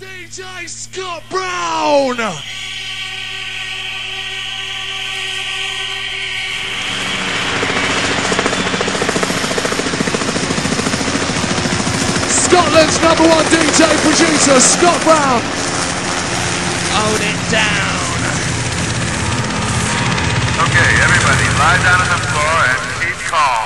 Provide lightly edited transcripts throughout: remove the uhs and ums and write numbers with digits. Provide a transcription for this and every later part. DJ Scott Brown! Scotland's number one DJ producer, Scott Brown. Hold it down. Okay, everybody, lie down on the floor and keep calm.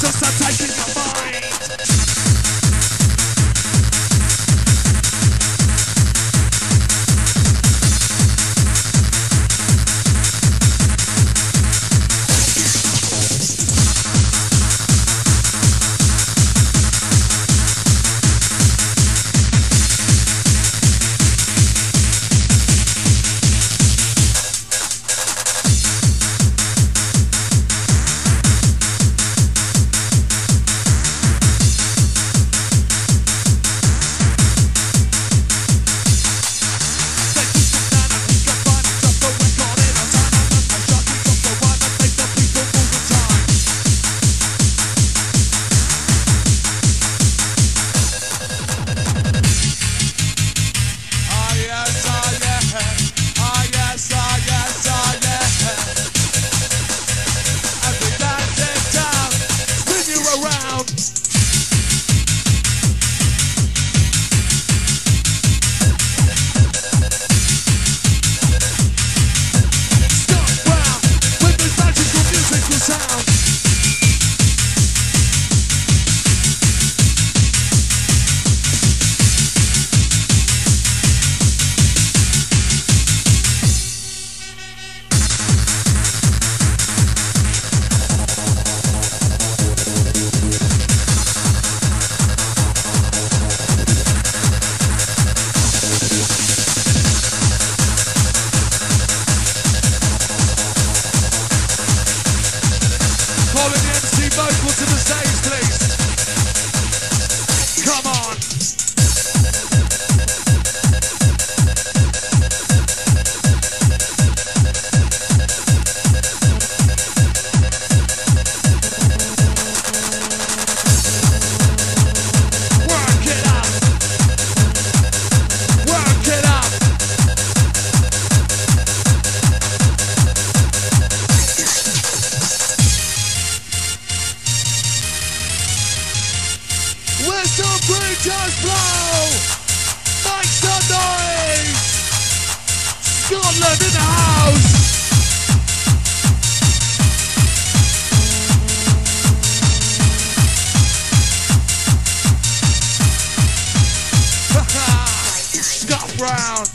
Just a taking your mind. Brown.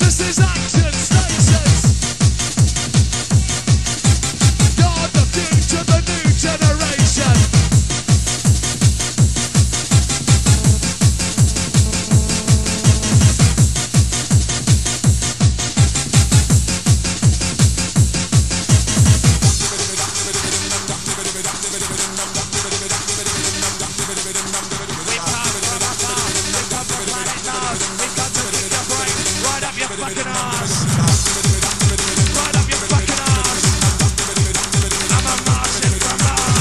This is action. fucking ass. Right up your fucking ass. I'm a Martian from Mars.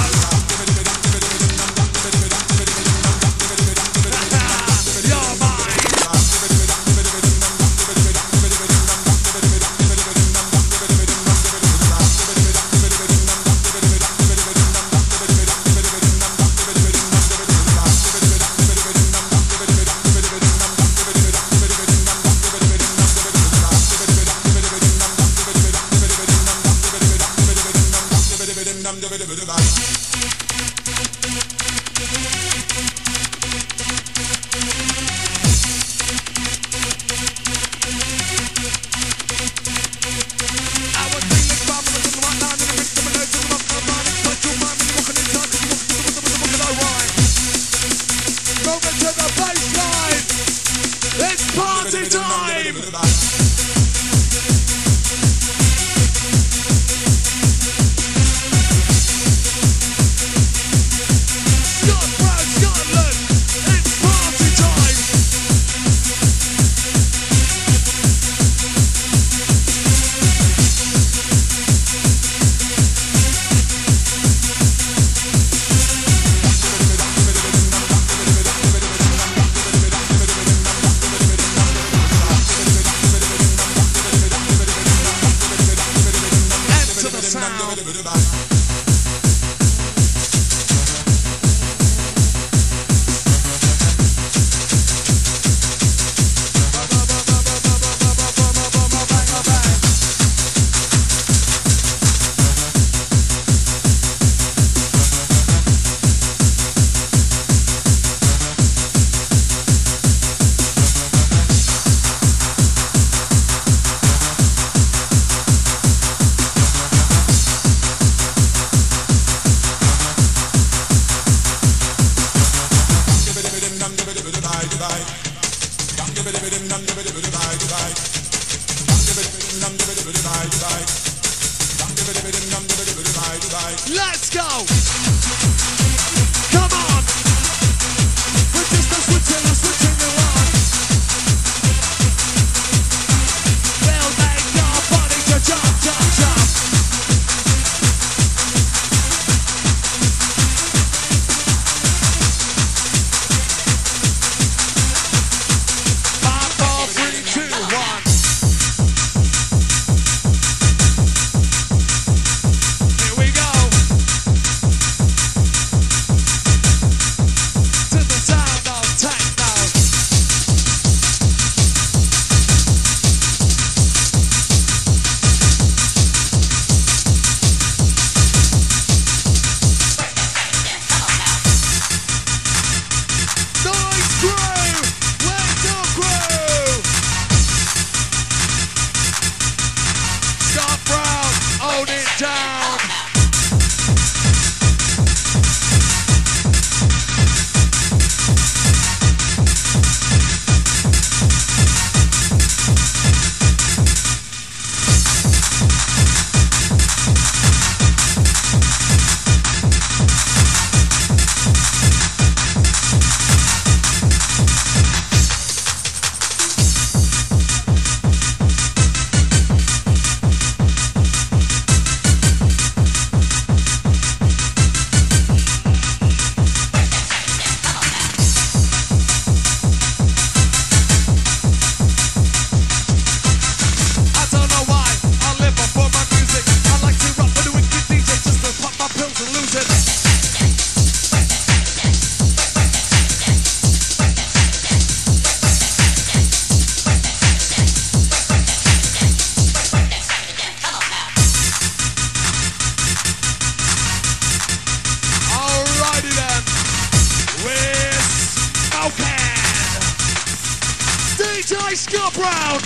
You're Scott Brown!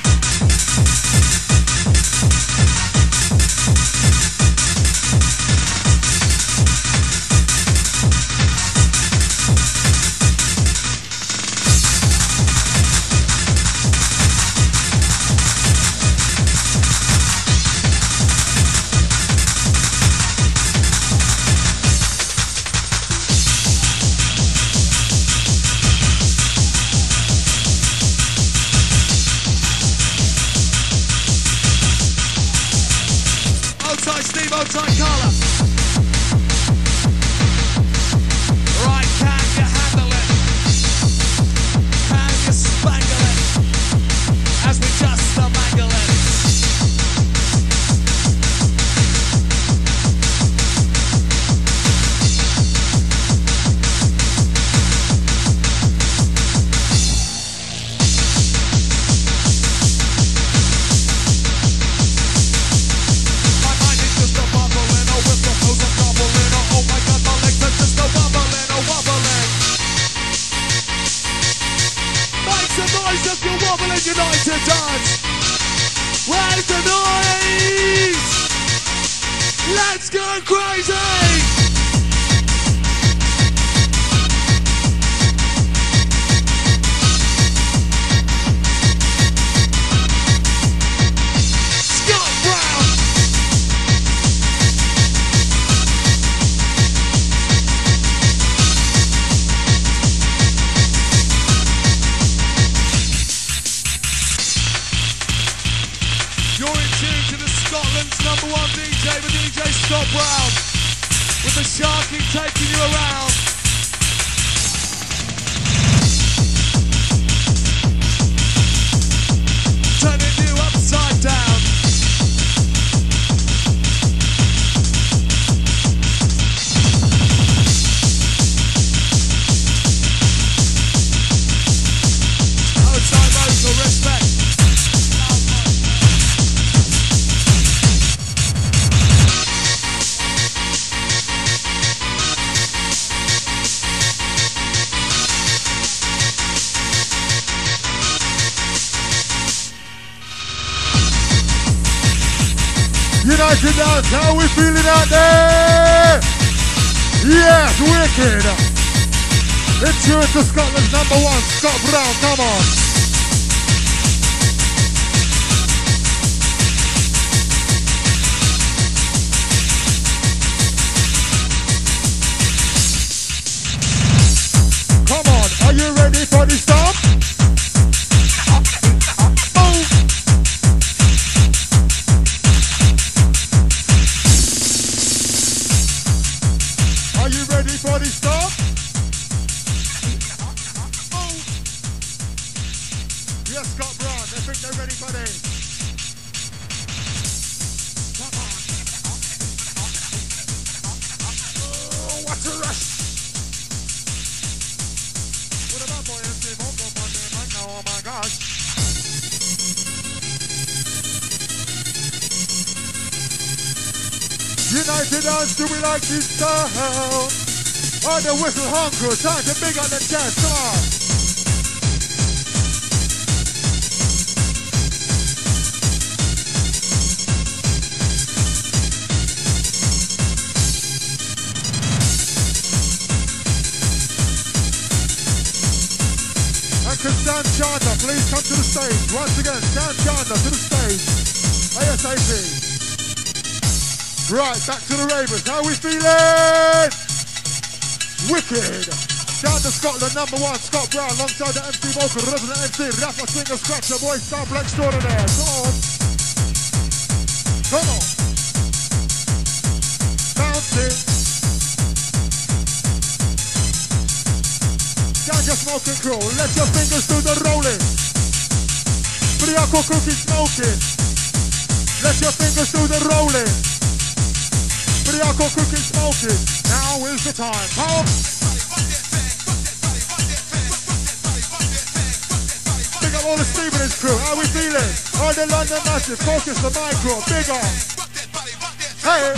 How we feeling out there? Yes, wicked. Let's hear it to Scotland's #1, Scott Brown, come on. Come on, are you ready for this song? Do we like this sound? Oh, the whistle honker, time to big on the chest, come on. And can Dan Chandra please come to the stage? Once again, Dan Chandra to the stage. ASAP. Right, back to the Ravens. How we feeling? Wicked. Down to Scotland, #1, Scott Brown, alongside the MC Volker, resident MC, Rafa Swinger, Scratcher, boy, sample extraordinaire. Come on. Come on. Bounce it. Ganja smoking crew, let your fingers do the rolling. Priaco cookie smoking. Let your fingers do the rolling. Priaco cooking smoking. Now is the time. Pump. Big up all the Stevenage crew. How we feeling? On the London Massive. Focus the micro. Big up. Hey.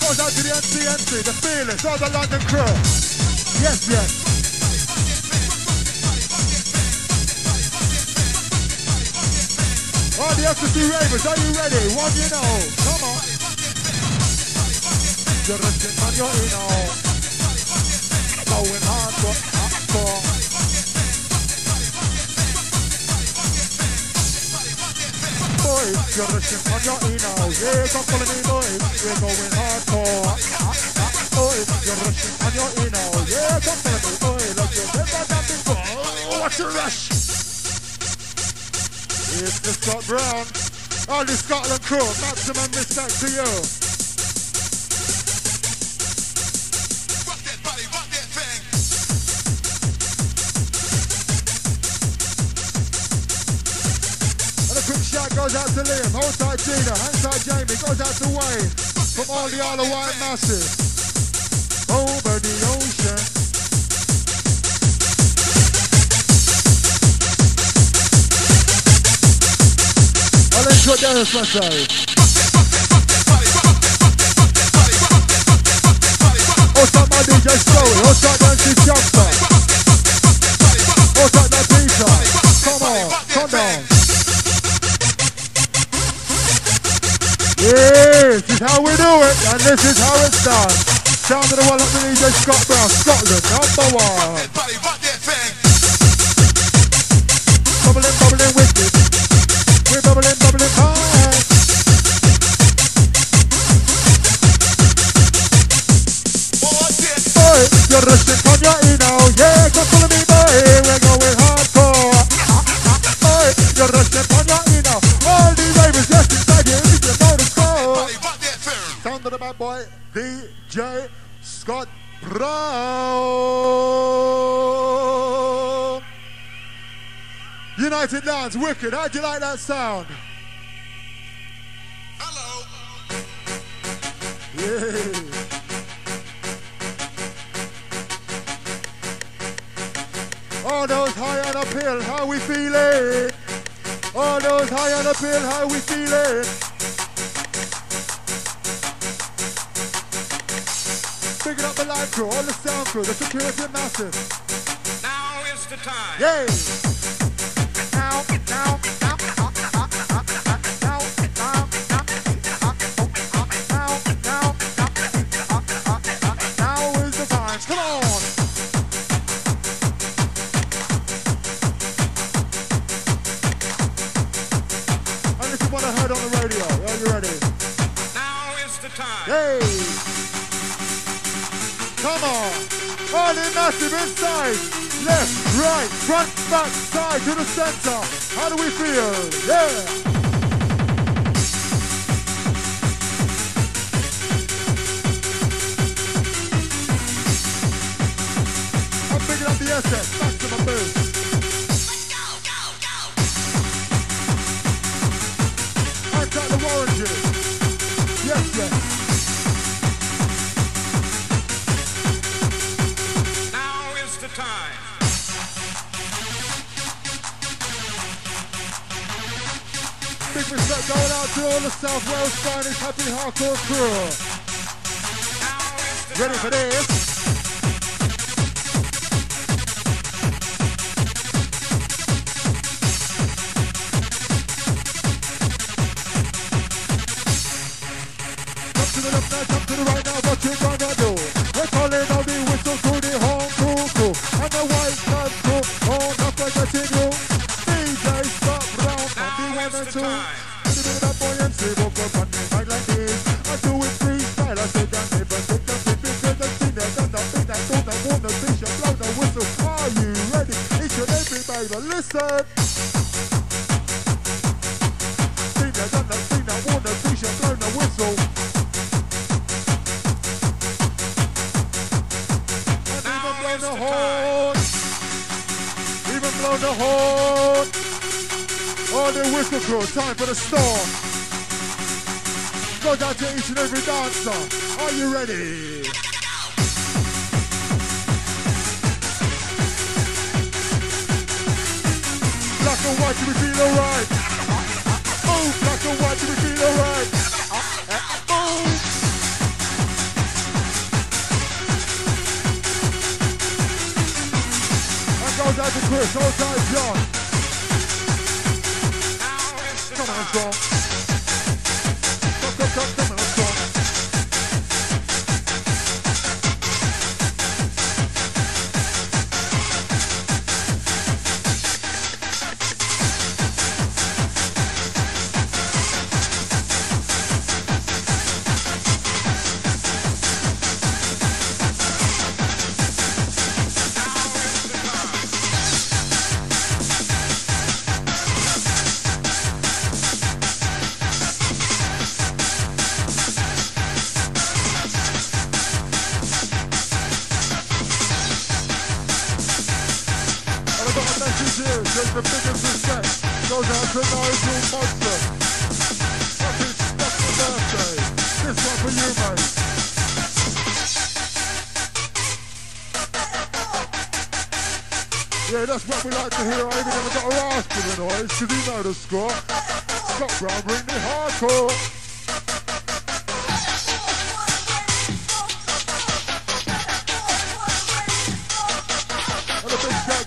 Goes out to the MC, the fearless. All the London crew. Yes, yes. Oh, the ecstasy ravers, are you ready? What do you know? Come on. You're a shit man, you're in all. Going hard for hardcore. Boys, you're a shit man, you're in all. Yeah, come follow me, boys. We're going hardcore. Boys, you're a shit man, you're in all. Yeah, come follow me, boys. Like you've never done before. Watch Action Rush. Here's the Scott Brown. Oh, the Scotland crew. Maximum respect to you. Rock that body, rock that thing. And a quick shout goes out to Liam, Holds out Gina, Hangs out Jamie, goes out to Wayne, from all the Isle of Wight masses. Over the ocean. Cut down this muscle. Also my DJ Story, also Nancy Jumper, also that pizza. Come on, come down. Yeah, this is how we do it, and this is how it's done. Down to the one up to DJ Scott Brown, Scotland, #1. Bubbling, bubbling wicked. We're bubbling, bubbling high. Boy, you're resting from your eno. Yeah, come follow me, boy. We're going hardcore. Boy, you're resting from your eno. All the ravers just inside you. It's your motor score. Sound to the bad boy, DJ Scott Brown. United Lands, wicked. How do you like that sound? Hello. Yeah. All those high on the pill, how we feeling? All those high on the pill, how we feeling? Picking up the live crew, all the sound crew, the security massive. Now is the time. Yeah. Inside, left, right, front, back, side, to the center. How do we feel? Yeah. I'm picking up the SS, back to my booth. Go, go, go. I'm trying to warrant you. Yes, yes. Going out to all the South Wales Spanish happy hardcore crew. Ready for this? Jump to the left now, jump to the right now, watch it right now, do. We're calling on the whistle to the home crew, and the white club crew, on up like a single. DJ Scott Brown on the 1 and 2. Listen. Even blow the horn. Oh, the whistle crew, time for the storm. Go down to each and every dancer. Are you ready? Black and white, do we feel alright? Oh, black and white, do we feel alright? That goes out to Chris, all time John. Come on, John. Come on, John. cheers and the biggest respect goes out to Nigel Munson. Happy special birthday. This one for you, mate. Yeah, that's what we like to hear. I ain't even got a rasp in the noise, because you know the score. Scott Brown bringing it hardcore.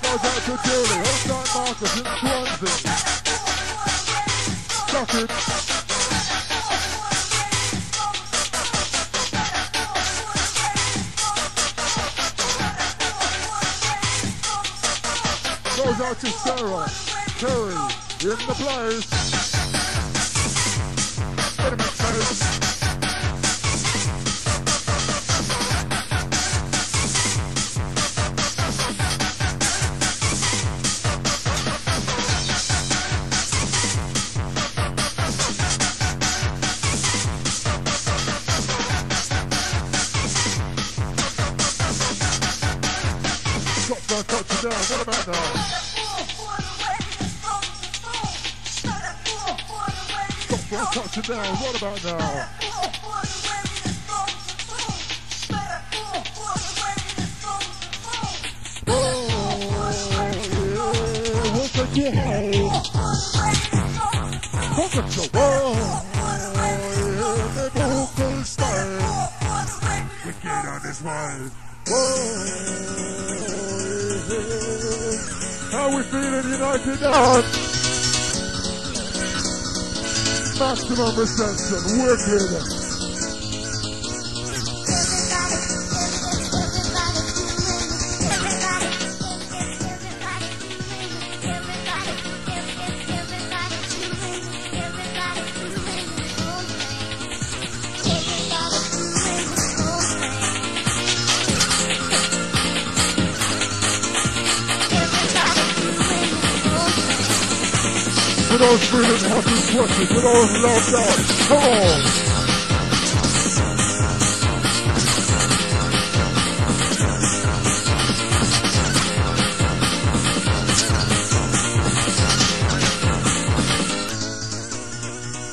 Goes out to Terry, outside Marcus in Swansea. Chuck it. Goes out to Cyril. Terry in the place. Get him in place. Down. What about now? Stop, touch it down. What about now? Oh, yeah. What's the game? What's the world? Oh, yeah. Never style. We get on this one. Whoa. How we feeling, United now? Maximum reception, wicked. For those freedom hot and sweaty, for those loved out, come on!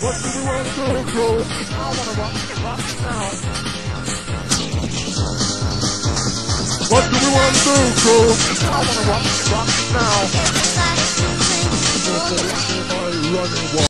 What do we want to do, bro? I want to rock it now. What do we want to do, bro? I want to rock it now. Everybody running wild.